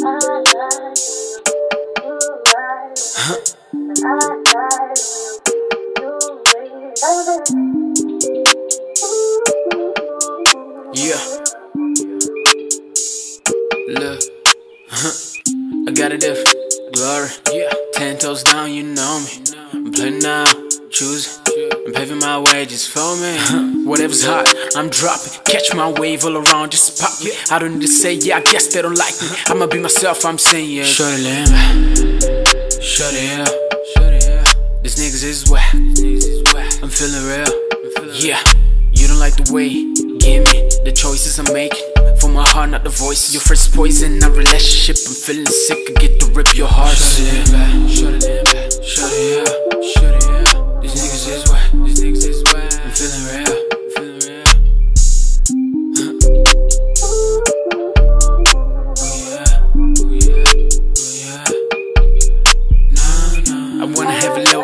Yeah. Look, I got a different glory. Yeah. 10 toes down, you know me. I'm playing now, choosing. I'm paving my way just for me. Whatever's hot, I'm dropping. Catch my wave all around, just pop me. I don't need to say, yeah, I guess they don't like me. I'ma be myself, I'm saying, yeah. Shut it in, shut it up. These niggas is whack. I'm feeling real, yeah. You don't like the way, give me the choices I'm making. For my heart, not the voice. Your first poison, our relationship. I'm feeling sick, I get to rip your heart. Shut it in, man. Shut it in, man. Shut it up, shut it up. These niggas is whack. I'm feeling real,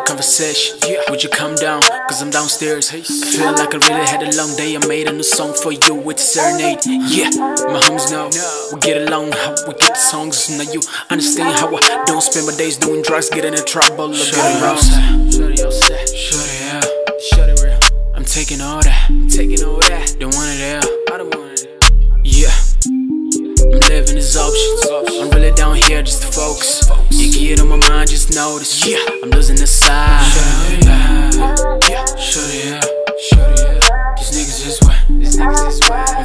conversation. Would you come down? Cause I'm downstairs. I feel like I really had a long day. I made a new song for you, it's a serenade. Yeah, my homies know we get along, how we get the songs. Now you understand how I don't spend my days doing drugs, getting in trouble. Shut it out, shut it real. I'm taking all that, don't want it out. I don't want it out. Yeah, I'm living as options. I'm really down here just to focus. You get on my mind, just notice. Yeah, I'm losing the side. Shut it up, yeah. Shut it up, shut it up. These niggas is whack.